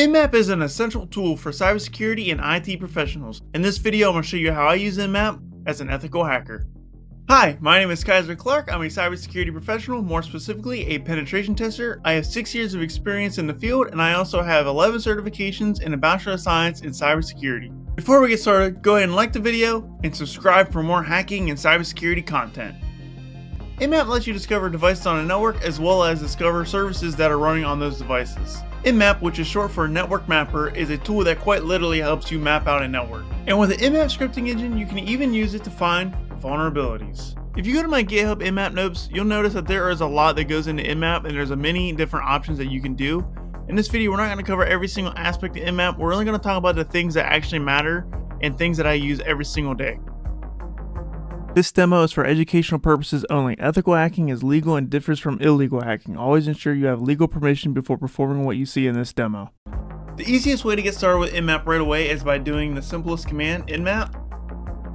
Nmap is an essential tool for cybersecurity and IT professionals. In this video, I'm going to show you how I use Nmap as an ethical hacker. Hi, my name is Kyser Clark. I'm a cybersecurity professional, more specifically a penetration tester. I have 6 years of experience in the field, and I also have 11 certifications and a Bachelor of Science in cybersecurity. Before we get started, go ahead and like the video and subscribe for more hacking and cybersecurity content. Nmap lets you discover devices on a network as well as discover services that are running on those devices. Nmap, which is short for Network Mapper, is a tool that quite literally helps you map out a network. And with the Nmap scripting engine, you can even use it to find vulnerabilities. If you go to my GitHub Nmap notes, you'll notice that there is a lot that goes into Nmap and there's many different options that you can do. In this video, we're not going to cover every single aspect of Nmap. We're only going to talk about the things that actually matter and things that I use every single day. This demo is for educational purposes only. Ethical hacking is legal and differs from illegal hacking. Always ensure you have legal permission before performing what you see in this demo. The easiest way to get started with Nmap right away is by doing the simplest command, Nmap,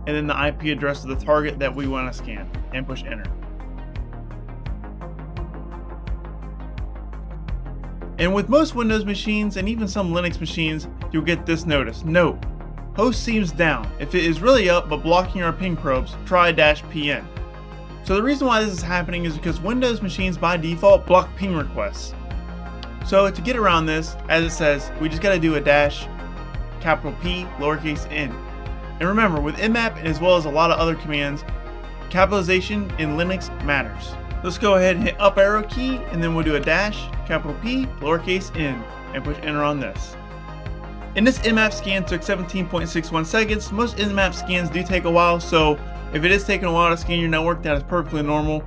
and then the IP address of the target that we want to scan, and push enter. And with most Windows machines and even some Linux machines, you'll get this notice. Note: host seems down. If it is really up but blocking our ping probes, try -pn. So the reason why this is happening is because Windows machines by default block ping requests. So to get around this, as it says, we just gotta do a -P, lowercase n. And remember, with Nmap as well as a lot of other commands, capitalization in Linux matters. Let's go ahead and hit up arrow key, and then we'll do a -P, lowercase n, and push enter on this. And this Nmap scan took 17.61 seconds. Most Nmap scans do take a while, so if it is taking a while to scan your network, that is perfectly normal.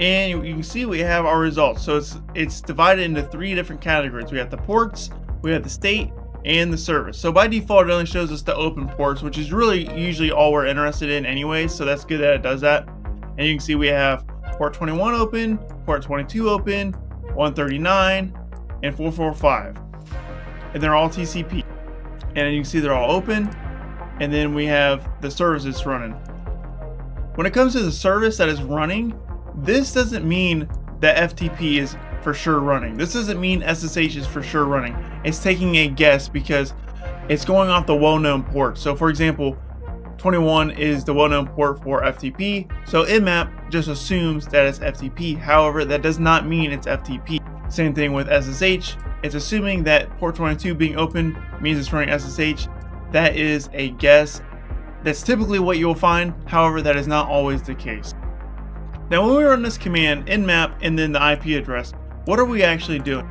And you can see we have our results. So it's divided into 3 different categories. We have the ports, we have the state, and the service. So by default, it only shows us the open ports, which is really usually all we're interested in anyway, so that's good that it does that. And you can see we have port 21 open, port 22 open, 139, and 445. And they're all TCP, and you can see they're all open. And then we have the service that's running. When it comes to the service that is running, this doesn't mean that FTP is for sure running. This doesn't mean SSH is for sure running. It's taking a guess because it's going off the well-known port. So for example, 21 is the well-known port for FTP. So Nmap just assumes that it's FTP. However, that does not mean it's FTP. Same thing with SSH. It's assuming that port 22 being open means it's running SSH. That is a guess. That's typically what you'll find. However, that is not always the case. Now, when we run this command, Nmap, and then the IP address, what are we actually doing?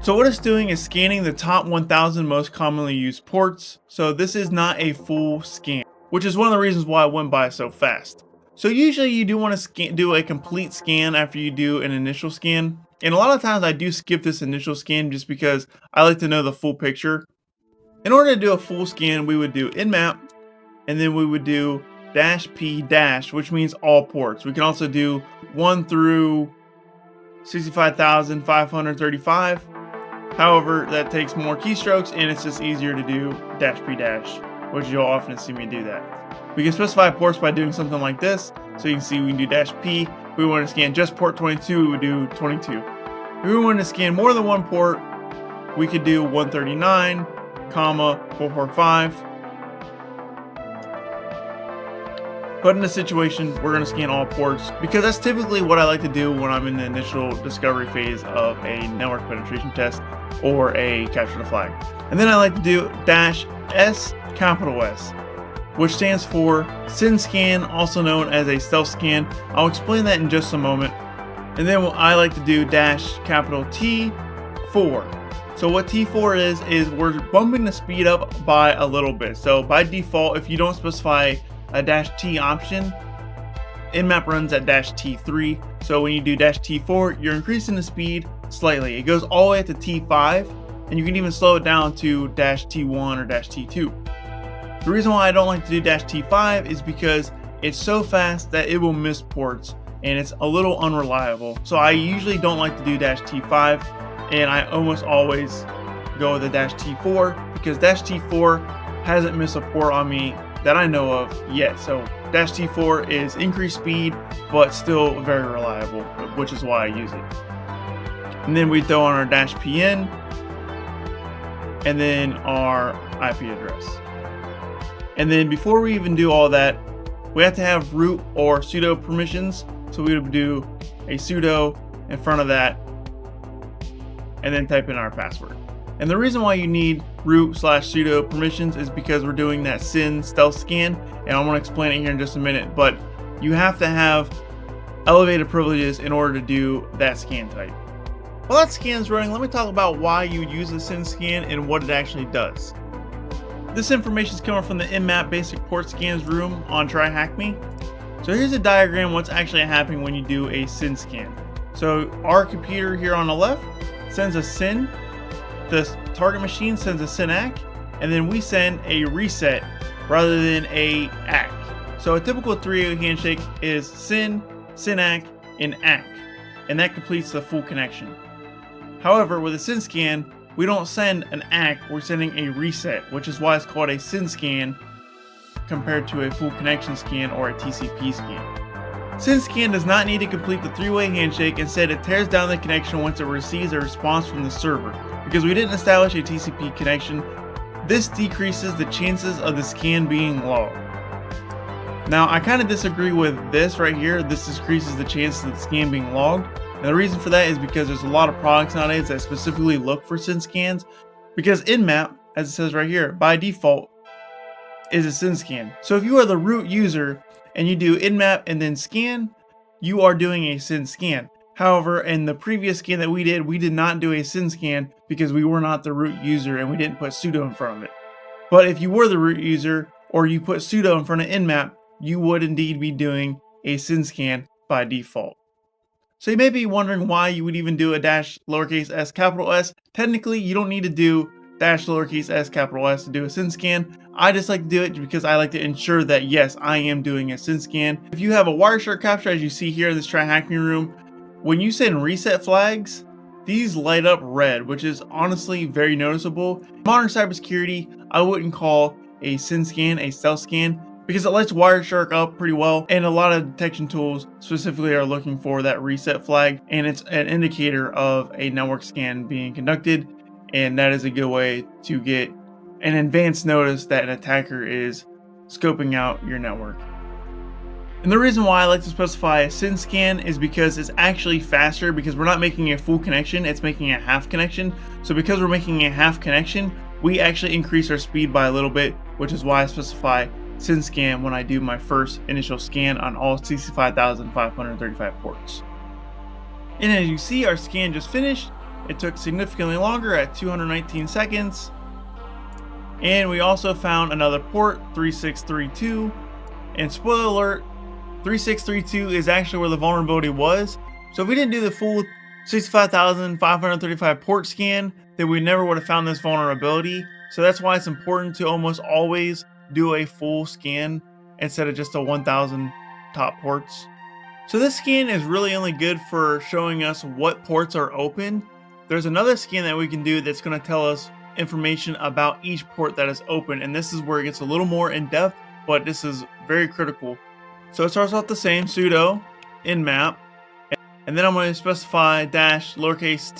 So what it's doing is scanning the top 1,000 most commonly used ports. So this is not a full scan, which is one of the reasons why it went by so fast. So usually you do want to do a complete scan after you do an initial scan. And a lot of times I do skip this initial scan just because I like to know the full picture. In order to do a full scan, we would do Nmap, and then we would do -P-, which means all ports. We can also do 1 through 65,535. However, that takes more keystrokes and it's just easier to do -P-, which you'll often see me do that. We can specify ports by doing something like this. So you can see we can do -P. If we want to scan just port 22, we would do 22. If we want to scan more than one port, we could do 139, 445. But in this situation, we're going to scan all ports because that's typically what I like to do when I'm in the initial discovery phase of a network penetration test or a capture the flag. And then I like to do -S, which stands for SYN scan, also known as a stealth scan. I'll explain that in just a moment. And then what I like to do, -T4. So what T4 is we're bumping the speed up by a little bit. So by default, if you don't specify a -T option, Nmap runs at -T3. So when you do -T4, you're increasing the speed slightly. It goes all the way up to T5, and you can even slow it down to -T1 or -T2. The reason why I don't like to do -T5 is because it's so fast that it will miss ports and it's a little unreliable. So I usually don't like to do -T5, and I almost always go with the -T4 because -T4 hasn't missed a port on me that I know of yet. So -T4 is increased speed, but still very reliable, which is why I use it. And then we throw on our -pn. and then our IP address. And then before we even do all that, we have to have root or sudo permissions. So we would do a sudo in front of that and then type in our password. And the reason why you need root/sudo permissions is because we're doing that SYN stealth scan, and I'm going to explain it here in just a minute, but you have to have elevated privileges in order to do that scan type. While that scan's running, let me talk about why you would use the SYN scan and what it actually does. This information is coming from the Nmap basic port scans room on TryHackMe. So here's a diagram what's actually happening when you do a SYN scan. So our computer here on the left sends a SYN, the target machine sends a SYN ACK, and then we send a reset rather than a ACK. So a typical 3-way handshake is SYN, SYN ACK, and ACK, and that completes the full connection. However, with a SYN scan, we don't send an ACK, we're sending a reset, which is why it's called a SYN scan compared to a full connection scan or a TCP scan. SYN scan does not need to complete the 3-way handshake. Instead, it tears down the connection once it receives a response from the server. Because we didn't establish a TCP connection, this decreases the chances of the scan being logged. Now, I kind of disagree with this right here. This decreases the chances of the scan being logged. And the reason for that is because there's a lot of products nowadays that specifically look for SYN scans, because Nmap, as it says right here, by default is a SYN scan. So if you are the root user and you do Nmap and then scan, you are doing a SYN scan. However, in the previous scan that we did not do a SYN scan because we were not the root user and we didn't put sudo in front of it. But if you were the root user or you put sudo in front of Nmap, you would indeed be doing a SYN scan by default. So you may be wondering why you would even do a -_s S. Technically, you don't need to do -_s S to do a SYN scan. I just like to do it because I like to ensure that yes, I am doing a SYN scan. If you have a Wireshark capture, as you see here in this TryHackMe room, when you send reset flags, these light up red, which is honestly very noticeable. In modern cybersecurity, I wouldn't call a SYN scan a stealth scan, because it lights Wireshark up pretty well, and a lot of detection tools specifically are looking for that reset flag, and it's an indicator of a network scan being conducted, and that is a good way to get an advance notice that an attacker is scoping out your network. And the reason why I like to specify a SYN scan is because it's actually faster, because we're not making a full connection, it's making a half connection. So because we're making a half connection, we actually increase our speed by a little bit, which is why I specify SYN scan when I do my first initial scan on all 65,535 ports. And as you see, our scan just finished. It took significantly longer at 219 seconds. And we also found another port, 3632. And spoiler alert, 3632 is actually where the vulnerability was. So if we didn't do the full 65,535 port scan, then we never would have found this vulnerability. So that's why it's important to almost always do a full scan instead of just the 1,000 top ports. So this scan is really only good for showing us what ports are open. There's another scan that we can do that's going to tell us information about each port that is open, and this is where it gets a little more in depth, but this is very critical. So it starts off the same, sudo nmap, and then I'm going to specify -_s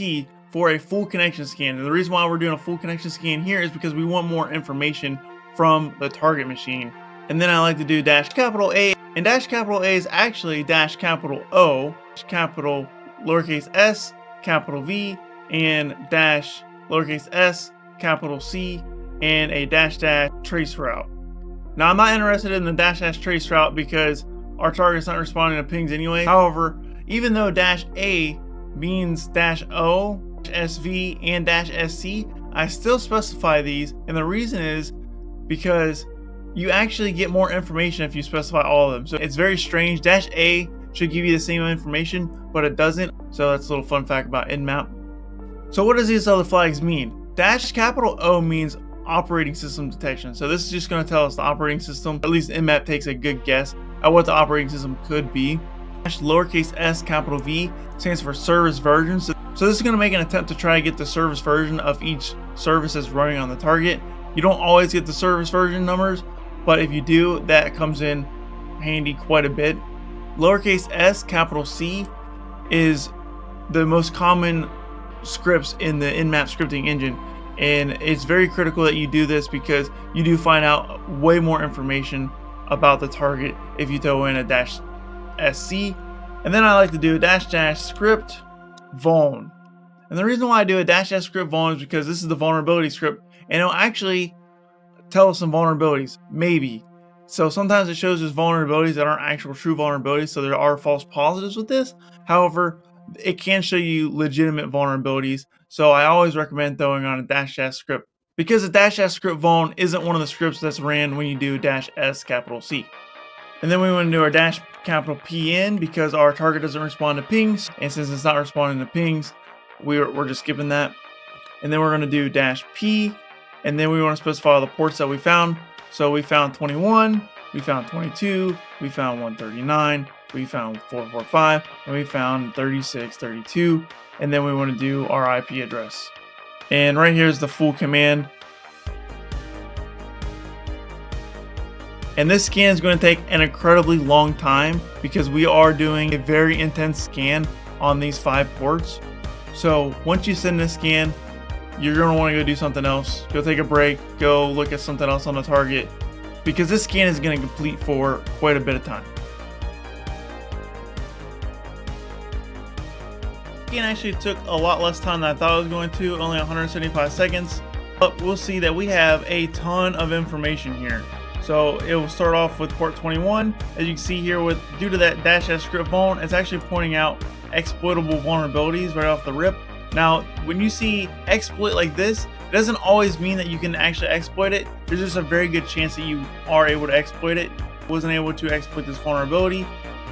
T for a full connection scan. And the reason why we're doing a full connection scan here is because we want more information from the target machine. And then I like to do -A, and -A is actually -O, -S V, and -S C, and a -- trace route. Now I'm not interested in the -- trace route because our target's not responding to pings anyway. However, even though -A means -O, -SV, and -SC, I still specify these, and the reason is because you actually get more information if you specify all of them. So it's very strange. -A should give you the same information, but it doesn't. So that's a little fun fact about Nmap. So what does these other flags mean? -O means operating system detection. So this is just going to tell us the operating system. At least Nmap takes a good guess at what the operating system could be. -S V stands for service version. So this is going to make an attempt to try to get the service version of each service that's running on the target. You don't always get the service version numbers, but if you do, that comes in handy quite a bit. -S C is the most common scripts in the Nmap scripting engine. And it's very critical that you do this because you do find out way more information about the target if you throw in a -sc. And then I like to do a -script vuln. And the reason why I do a -script vuln is because this is the vulnerability script, and it'll actually tell us some vulnerabilities, maybe. So sometimes it shows us vulnerabilities that aren't actual true vulnerabilities, so there are false positives with this. However, it can show you legitimate vulnerabilities, so I always recommend throwing on a -script, because a -script vuln isn't one of the scripts that's ran when you do -s C. And then we want to do our -pn, because our target doesn't respond to pings, and since it's not responding to pings, we're just skipping that. And then we're going to do -p, and then we want to specify the ports that we found. So we found 21, we found 22, we found 139, we found 445, and we found 3632. And then we want to do our IP address. And right here is the full command. And this scan is going to take an incredibly long time because we are doing a very intense scan on these 5 ports. So once you send this scan, you're going to want to go do something else. Go take a break, go look at something else on the target, because this scan is going to complete for quite a bit of time. The scan actually took a lot less time than I thought it was going to, only 175 seconds. But we'll see that we have a ton of information here. So it will start off with port 21. As you can see here, with due to that -script vuln, it's actually pointing out exploitable vulnerabilities right off the rip. Now, when you see exploit like this, it doesn't always mean that you can actually exploit it. There's just a very good chance that you are able to exploit it. I wasn't able to exploit this vulnerability.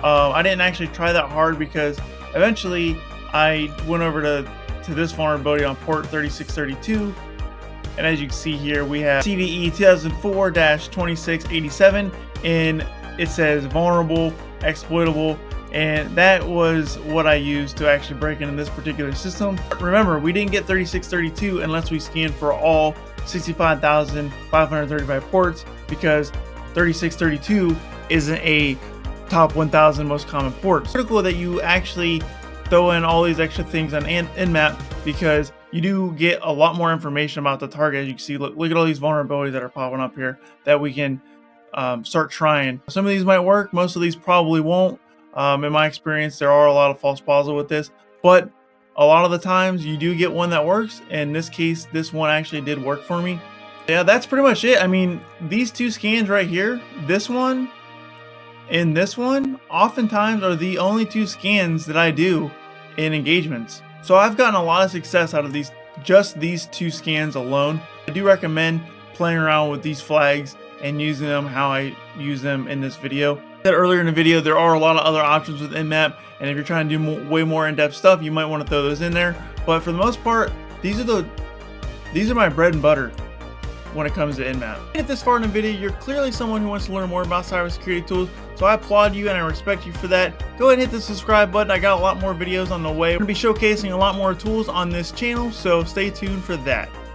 I didn't actually try that hard because eventually I went over to this vulnerability on port 3632. And as you can see here, we have CVE-2004-2687, and it says vulnerable, exploitable, and that was what I used to actually break into this particular system. Remember, we didn't get 3632 unless we scanned for all 65,535 ports, because 3632 isn't a top 1,000 most common port. It's critical that you actually throw in all these extra things on Nmap, because you do get a lot more information about the target. As you can see, look at all these vulnerabilities that are popping up here that we can start trying. Some of these might work, most of these probably won't. In my experience, there are a lot of false positives with this, but a lot of the times you do get one that works. In this case, this one actually did work for me. Yeah, that's pretty much it. I mean, these 2 scans right here, this one and this one, oftentimes are the only 2 scans that I do in engagements. So I've gotten a lot of success out of these, just these 2 scans alone. I do recommend playing around with these flags and using them how I use them in this video. Earlier in the video, there are a lot of other options with Nmap, and if you're trying to do way more in-depth stuff, you might want to throw those in there. But for the most part, these are my bread and butter when it comes to Nmap. If this far in the video, you're clearly someone who wants to learn more about cybersecurity tools, so I applaud you and I respect you for that. Go ahead and hit the subscribe button. I got a lot more videos on the way. We're going to be showcasing a lot more tools on this channel, so stay tuned for that.